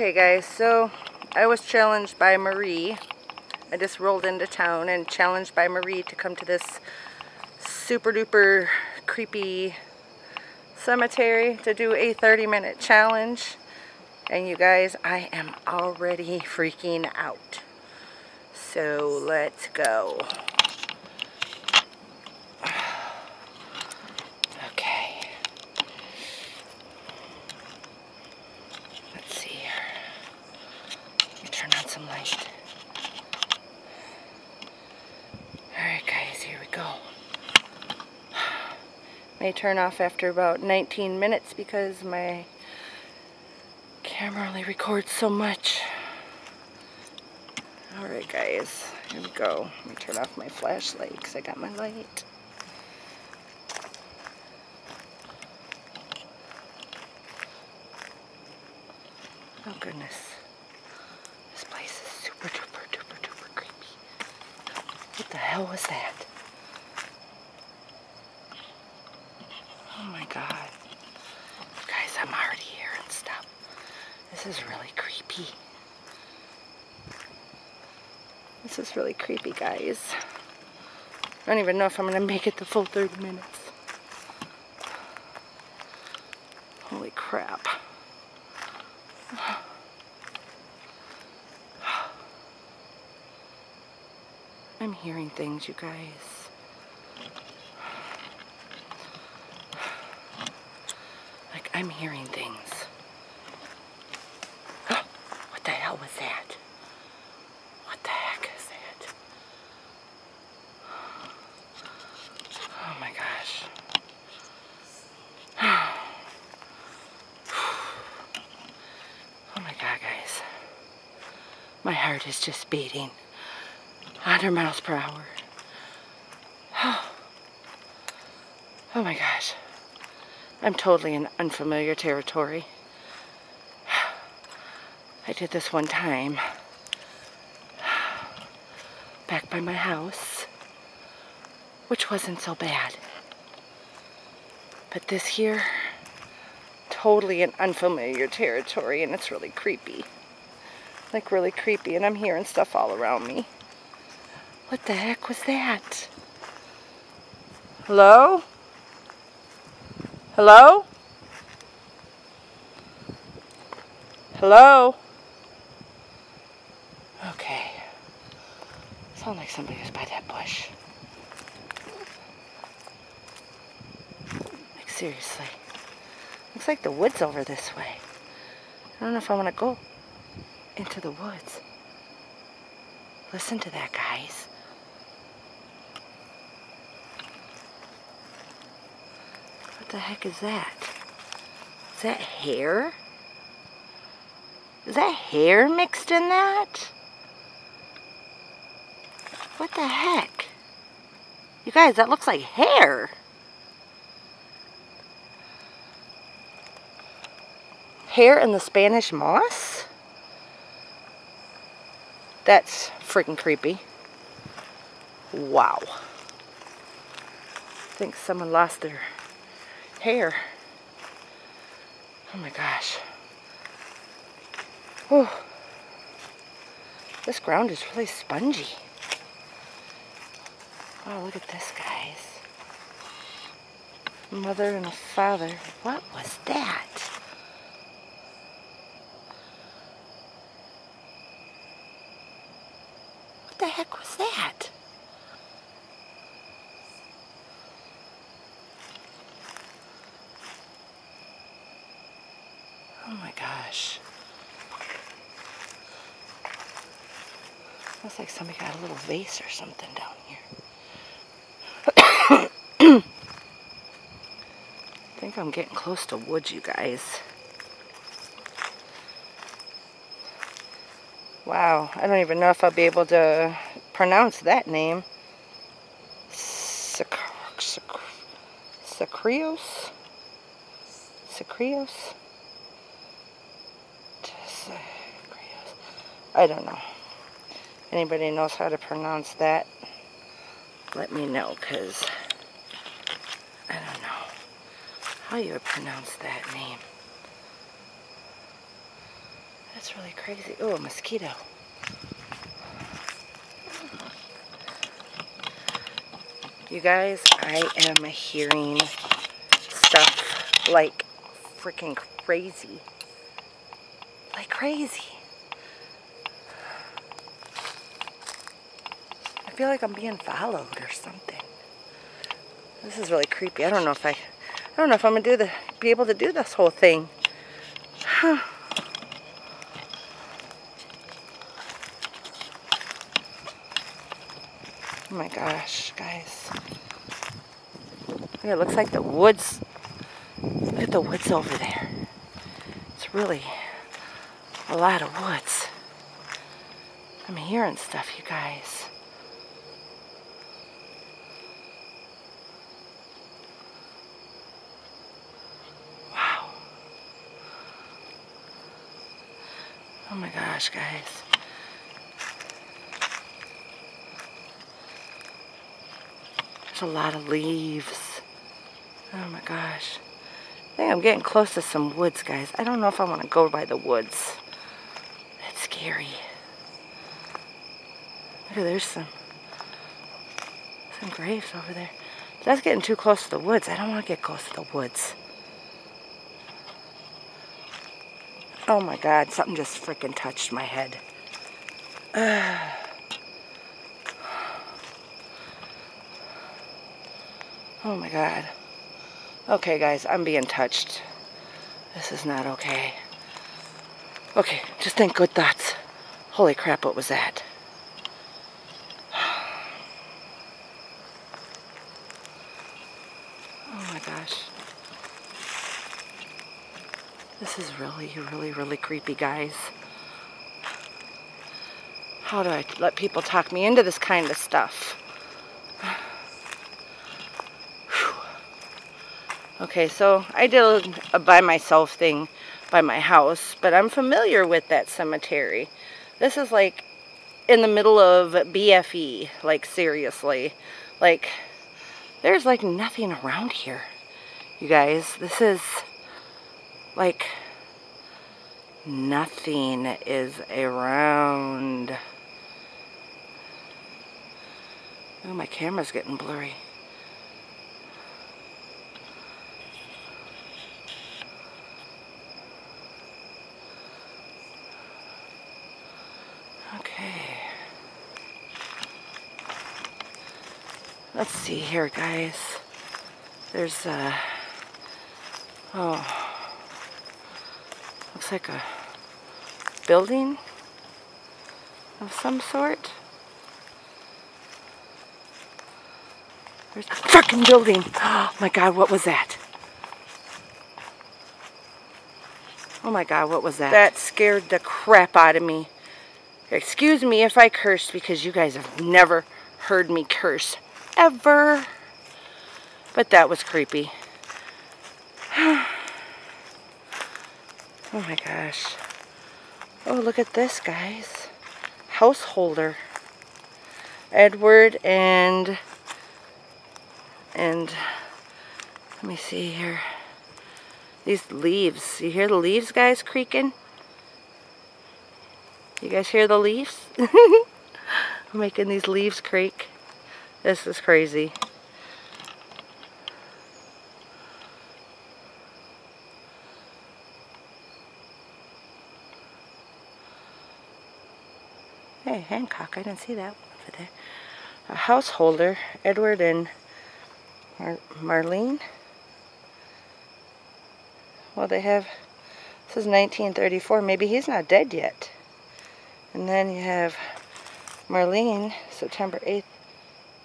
Okay guys, so I was challenged by Marie. I just rolled into town and challenged by Marie to come to this super duper creepy cemetery to do a 30-minute challenge. And you guys, I am already freaking out. So let's go. May turn off after about 19 minutes because my camera only records so much. Alright guys, here we go. I'm going to turn off my flashlight because I got my light. Oh goodness. This place is super duper duper duper creepy. What the hell was that? God. Guys, I'm already here and stuff. This is really creepy. This is really creepy, guys. I don't even know if I'm going to make it the full 30 minutes. Holy crap. I'm hearing things, you guys. I'm hearing things. What the hell was that? What the heck is that? Oh my gosh. Oh my God, guys. My heart is just beating 100 miles per hour. Oh my gosh. I'm totally in unfamiliar territory. I did this one time back by my house, which wasn't so bad. But this here, totally in unfamiliar territory, and it's really creepy. Like really creepy, and I'm hearing stuff all around me. What the heck was that? Hello? Hello? Hello? Okay. Sounds like somebody was by that bush. Like seriously. Looks like the woods over this way. I don't know if I want to go into the woods. Listen to that, guys. What the heck is that? Is that hair? Is that hair mixed in that? What the heck? You guys, that looks like hair. Hair in the Spanish moss? That's freaking creepy. Wow. I think someone lost their hair. Oh my gosh. Whew. This ground is really spongy. Oh, look at this, guys. Mother and a father. What was that? What the heck was that? Oh my gosh. Looks like somebody got a little vase or something down here. I think I'm getting close to woods, you guys. Wow, I don't even know if I'll be able to pronounce that name. Sacrios? Sacrios? I don't know. Anybody knows how to pronounce that? Let me know, because I don't know how you would pronounce that name. That's really crazy. Oh, a mosquito. You guys, I am hearing stuff like freaking crazy. Like crazy. I feel like I'm being followed or something. This is really creepy. I don't know if I'm gonna be able to do this whole thing. Huh. Oh my gosh, guys. It looks like the woods. Look at the woods over there. It's really a lot of woods. I'm hearing stuff, you guys. Wow. Oh my gosh, guys. There's a lot of leaves. Oh my gosh. I think I'm getting close to some woods, guys. I don't know if I want to go by the woods. That's scary. Look, there's some graves over there. That's getting too close to the woods. I don't want to get close to the woods. Oh my God, something just freaking touched my head. Oh my God. Okay, guys, I'm being touched. This is not okay. Okay, just think good thoughts. Holy crap, what was that? Oh my gosh. This is really, really, really creepy, guys. How do I let people talk me into this kind of stuff? Okay, so I did a by myself thing by my house, but I'm familiar with that cemetery. This is like in the middle of BFE, like seriously. Like, there's like nothing around here, you guys. This is like nothing is around. Oh, my camera's getting blurry. Let's see here, guys. There's looks like a building of some sort. There's a fucking building. Oh my God, what was that? Oh my God, what was that? That scared the crap out of me. Excuse me if I cursed, because you guys have never heard me curse. Ever. But that was creepy. Oh my gosh. Oh, look at this, guys. Householder. Edward and let me see here. These leaves. You hear the leaves, guys, creaking? You guys hear the leaves? I'm making these leaves creak. This is crazy. Hey, Hancock, I didn't see that one over there. A householder, Edward and Marlene. Well, they have, this is 1934, maybe he's not dead yet. And then you have Marlene, September 8th.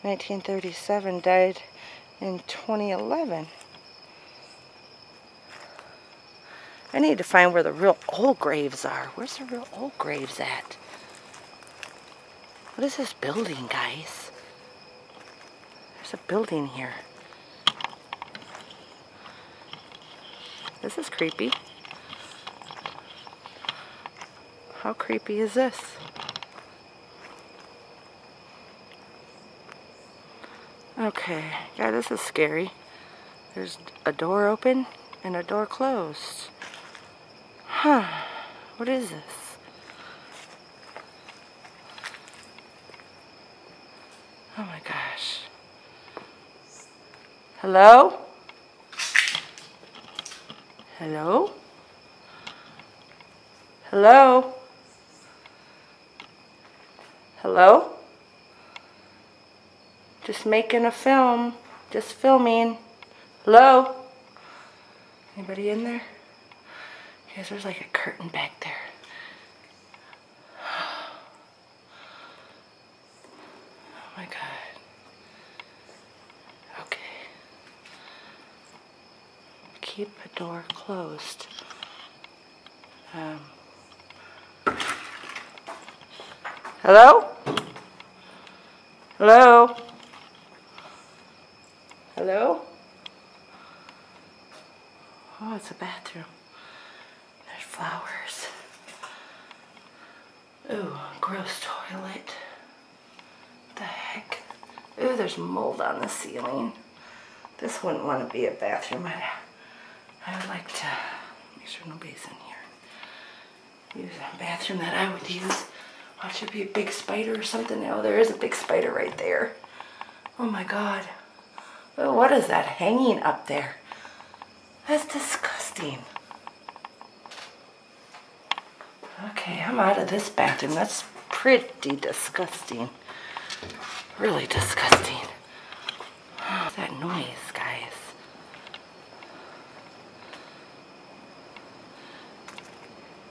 1937, died in 2011. I need to find where the real old graves are. Where's the real old graves at? What is this building, guys? There's a building here. This is creepy. How creepy is this? Okay, yeah, this is scary. There's a door open and a door closed. Huh, what is this? Oh my gosh. Hello? Hello? Hello? Hello? Just making a film. Just filming. Hello? Anybody in there? Because there's like a curtain back there. Oh my God. Okay. Keep a door closed. Hello? Hello? Hello? Oh, it's a bathroom. There's flowers. Ooh, gross toilet. What the heck? Ooh, there's mold on the ceiling. This wouldn't want to be a bathroom. I would like to make sure nobody's in here. Use a bathroom that I would use. Oh, it should be a big spider or something. Oh, there is a big spider right there. Oh my God. Oh, what is that hanging up there? That's disgusting. Okay, I'm out of this bathroom. That's pretty disgusting. Really disgusting. What's that noise, guys?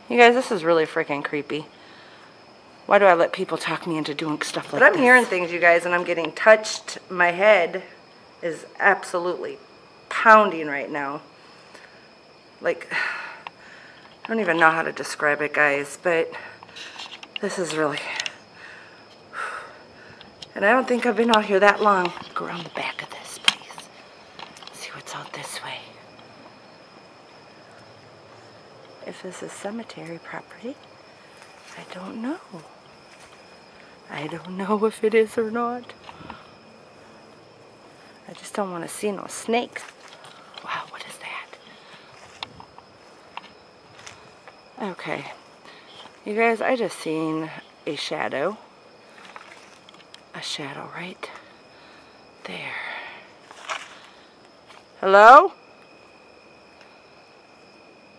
You guys, this is really freaking creepy. Why do I let people talk me into doing stuff like this? But I'm hearing things, you guys, and I'm getting touched. My head is absolutely pounding right now. Like, I don't even know how to describe it, guys, but this is really... And I don't think I've been out here that long. Go around the back of this place. See what's out this way. If this is cemetery property, I don't know. I don't know if it is or not. I just don't want to see no snakes. Wow, what is that? Okay. You guys, I just seen a shadow. A shadow right there. Hello?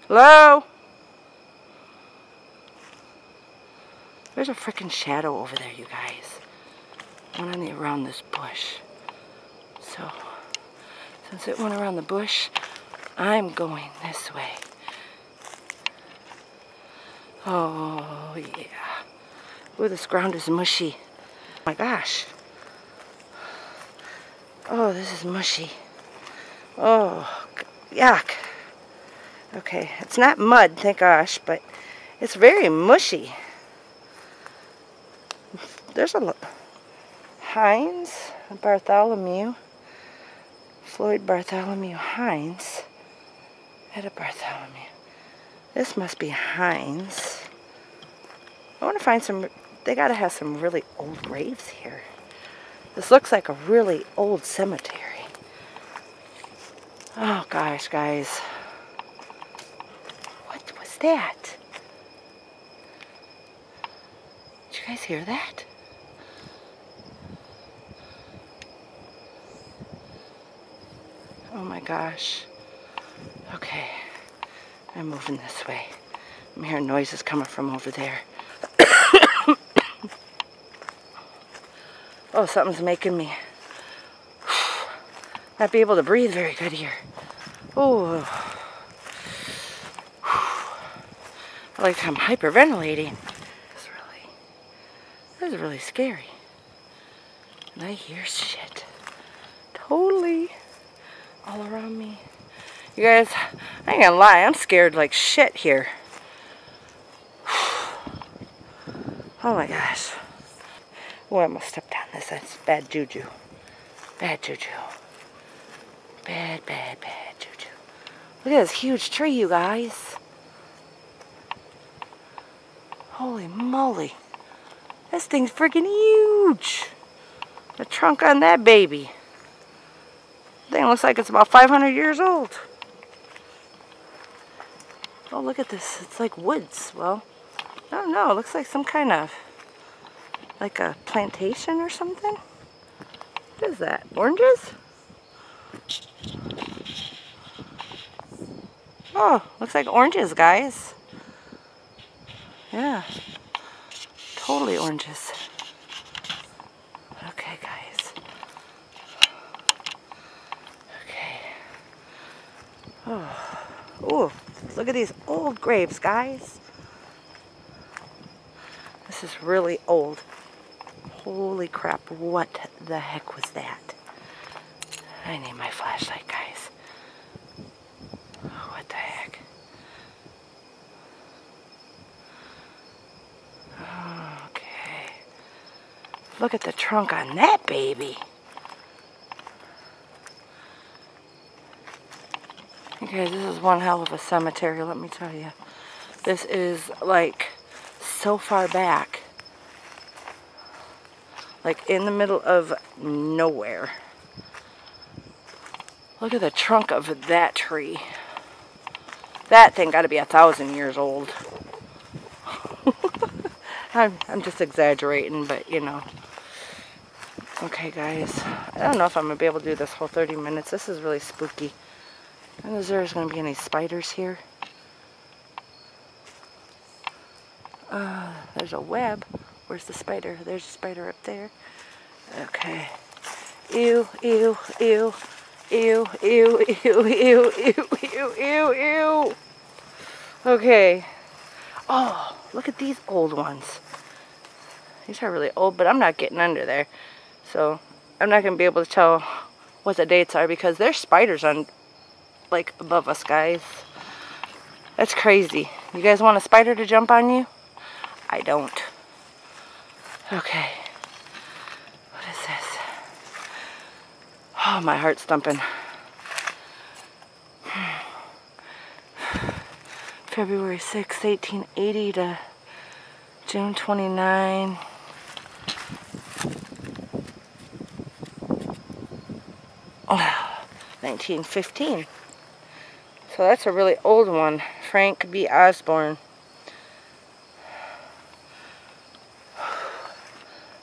Hello? There's a freaking shadow over there, you guys. Went on around this bush. So, since it went around the bush, I'm going this way. Oh, yeah. Ooh, this ground is mushy. Oh my gosh. Oh, this is mushy. Oh, yuck. Okay, it's not mud, thank gosh, but it's very mushy. There's a Hines, Bartholomew, Floyd Bartholomew Hines, Etta Bartholomew. This must be Hines. I want to find some, they got to have some really old graves here. This looks like a really old cemetery. Oh gosh, guys. What was that? Did you guys hear that? Oh my gosh. Okay. I'm moving this way. I'm hearing noises coming from over there. Oh, something's making me not be able to breathe very good here. Oh. I like how I'm hyperventilating. This is really scary. And I hear shit. Totally. All around me. You guys, I ain't gonna lie, I'm scared like shit here. Oh my gosh. Oh, I must step down this. That's bad juju. Bad juju. Bad, bad, bad juju. Look at this huge tree, you guys. Holy moly. This thing's freaking huge. The trunk on that baby. Thing looks like it's about 500 years old. Oh, look at this. It's like woods. Well, I don't know. It looks like some kind of, like a plantation or something. What is that? Oranges? Oh, looks like oranges, guys. Yeah. Totally oranges. Okay, guys. Okay. Oh. Ooh, look at these old grapes, guys. This is really old. Holy crap, what the heck was that? I need my flashlight, guys. What the heck? Okay. Look at the trunk on that baby. Okay, this is one hell of a cemetery, let me tell you. This is like so far back. Like in the middle of nowhere. Look at the trunk of that tree. That thing gotta be 1,000 years old. I'm just exaggerating, but you know. Okay, guys. I don't know if I'm gonna be able to do this whole 30 minutes. This is really spooky. I don't know if there's gonna be any spiders here. There's a web. Where's the spider? There's a spider up there. Okay. Ew, ew, ew, ew, ew, ew, ew, ew, ew, ew, ew, ew. Okay. Oh, look at these old ones. These are really old, but I'm not getting under there. So I'm not going to be able to tell what the dates are because there's spiders on, like, above us, guys. That's crazy. You guys want a spider to jump on you? I don't. Okay. What is this? Oh, my heart's thumping. February 6, 1880 to June 29. Oh, 1915. So that's a really old one. Frank B. Osborne.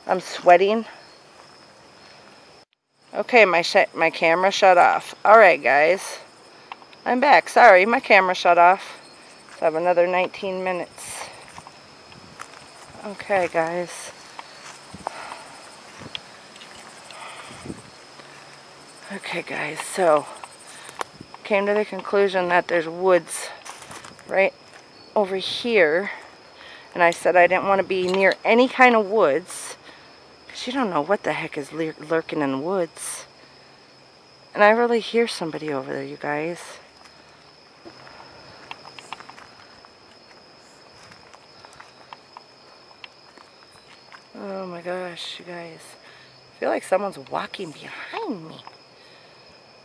I'm sweating. Okay, my camera shut off. Alright, guys. I'm back. Sorry, my camera shut off. So I have another 19 minutes. Okay, guys. Okay, guys. So, came to the conclusion that there's woods right over here. And I said I didn't want to be near any kind of woods. Because you don't know what the heck is lurking in the woods. And I really hear somebody over there, you guys. Oh my gosh, you guys. I feel like someone's walking behind me.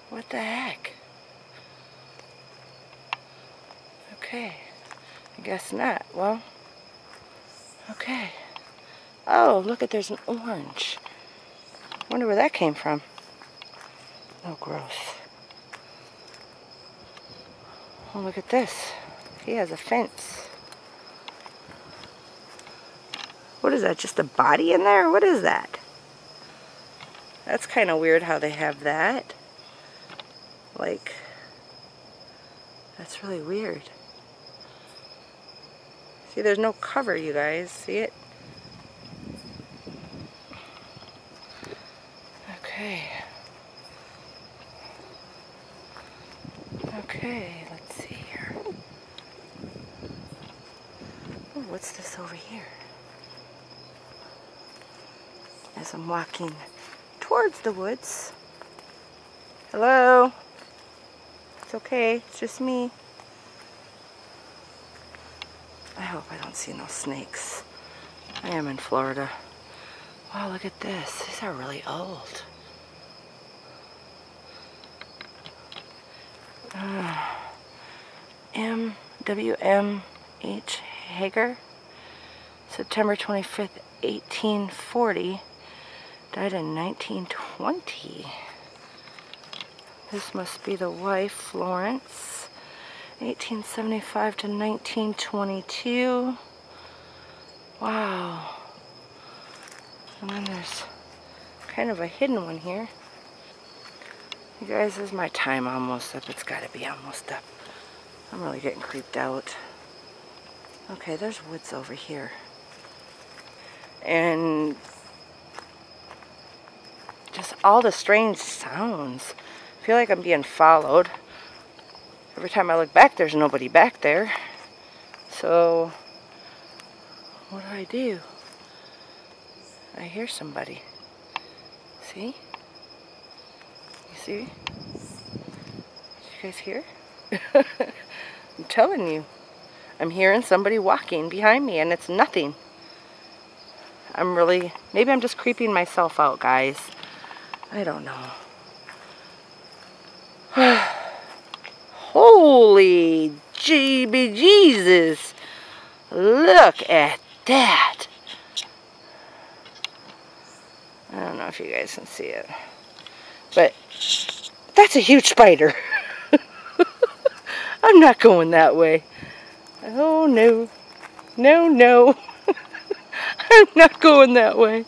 What the heck? Okay. I guess not. Well, okay. Oh, look at, there's an orange. I wonder where that came from. Oh, gross. Oh, look at this. He has a fence. What is that? Just a body in there? What is that? That's kind of weird how they have that. Like, that's really weird. See, there's no cover, you guys. See it? Okay, let's see here. Oh, what's this over here? As I'm walking towards the woods. Hello? It's okay, it's just me. I hope I don't see no snakes. I am in Florida. Wow, look at this. These are really old. M. W. M. H. Hager, September 25th, 1840, died in 1920. This must be the wife, Florence, 1875 to 1922. Wow. And then there's kind of a hidden one here. You guys, is my time almost up? It's got to be almost up. I'm really getting creeped out. Okay, there's woods over here. And just all the strange sounds. I feel like I'm being followed. Every time I look back, there's nobody back there. So, what do? I hear somebody. See? You see? Did you guys hear? I'm telling you. I'm hearing somebody walking behind me, and it's nothing. I'm really, maybe I'm just creeping myself out, guys. I don't know. Holy GB Jesus. Look at that. I don't know if you guys can see it, but that's a huge spider. I'm not going that way. Oh no, no, no. I'm not going that way.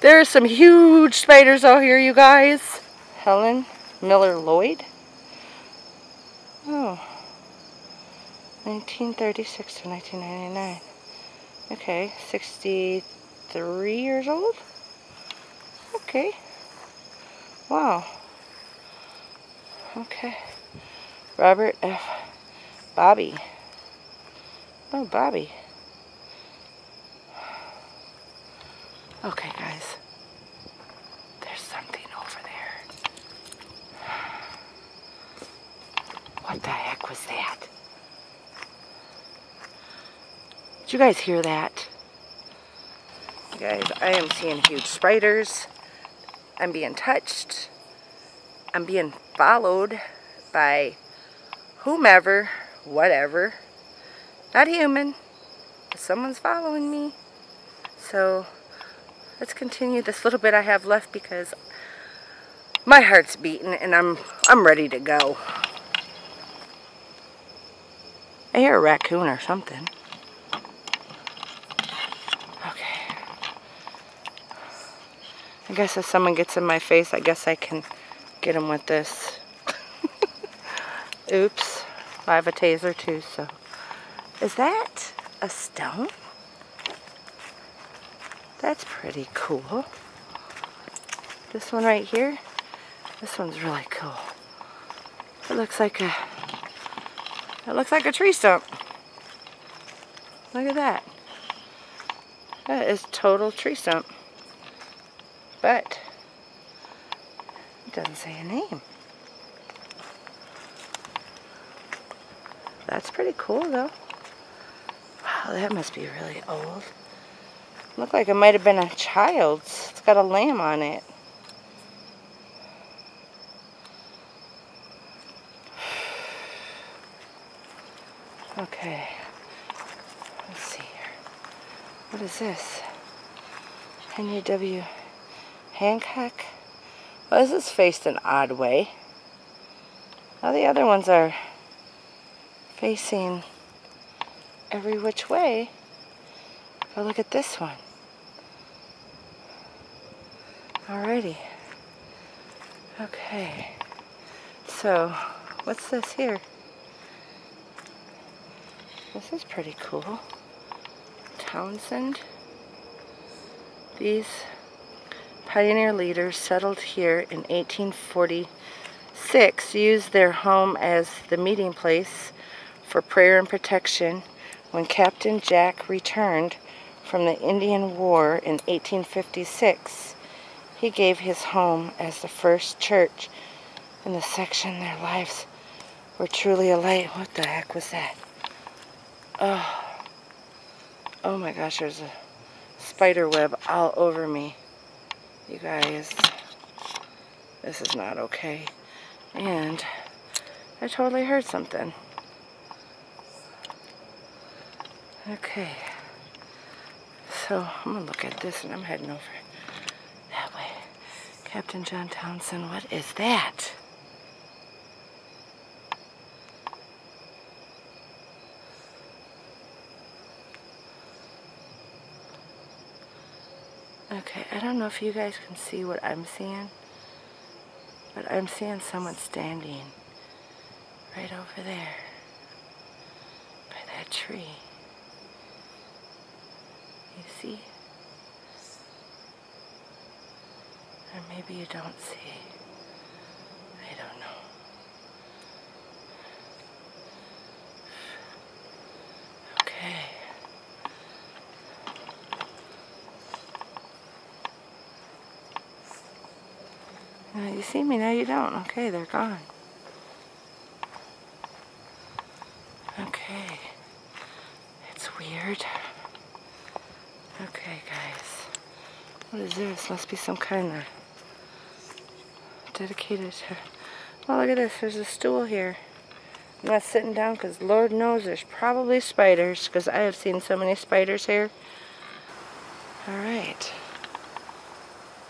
There are some huge spiders out here, you guys. Helen Miller Lloyd. Oh. 1936 to 1999. Okay, 63 years old? Okay. Wow. Okay. Robert F. Bobby. Oh, Bobby. Okay, guys. There's something over there. What the heck was that? Did you guys hear that? You guys, I am seeing huge spiders. I'm being touched. I'm being followed by whomever, whatever. Not human, but someone's following me. So let's continue this little bit I have left because my heart's beating and I'm ready to go. I hear a raccoon or something. Okay. I guess if someone gets in my face, I guess I can get him with this. Oops. I have a taser too, so. Is that a stone? That's pretty cool. This one right here, this one's really cool. It looks like a tree stump. Look at that. That is total tree stump. But it doesn't say a name. That's pretty cool though. Wow, that must be really old. Looked like it might have been a child's. It's got a lamb on it. Okay. Let's see here. What is this? N. W. Hancock? Well, this is faced an odd way. All the other ones are facing every which way. But look at this one. Alrighty. Okay. So, what's this here? This is pretty cool. Townsend. These pioneer leaders settled here in 1846, used their home as the meeting place for prayer and protection when Captain Jack returned from the Indian War in 1856. He gave his home as the first church in the section. Their lives were truly alight. What the heck was that? Oh, oh my gosh, there's a spider web all over me. You guys, this is not okay. And I totally heard something. Okay. So I'm going to look at this and I'm heading over that way. Captain John Townsend, what is that? Okay. Okay, I don't know if you guys can see what I'm seeing, but I'm seeing someone standing right over there by that tree. You see? Or maybe you don't see. I don't know. Okay. Now you see me, now you don't. Okay, they're gone. Okay. It's weird. Okay, guys. What is this? Must be some kind of dedicated to... Well, look at this. There's a stool here. I'm not sitting down because Lord knows there's probably spiders, because I have seen so many spiders here. Alright.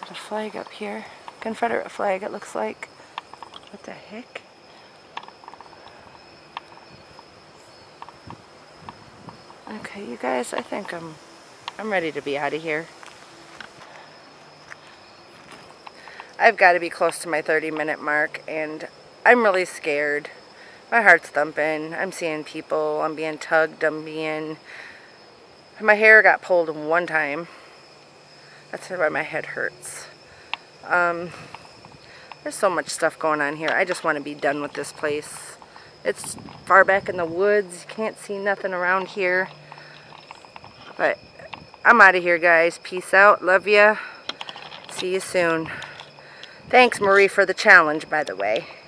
There's a flag up here. Confederate flag, it looks like. What the heck? Okay, you guys, I think I'm ready to be out of here. I've got to be close to my 30-minute mark, and I'm really scared. My heart's thumping. I'm seeing people. I'm being tugged. My hair got pulled one time. That's why my head hurts. There's so much stuff going on here. I just want to be done with this place. It's far back in the woods. You can't see nothing around here. But I'm out of here, guys. Peace out. Love ya. See you soon. Thanks, Marie, for the challenge, by the way.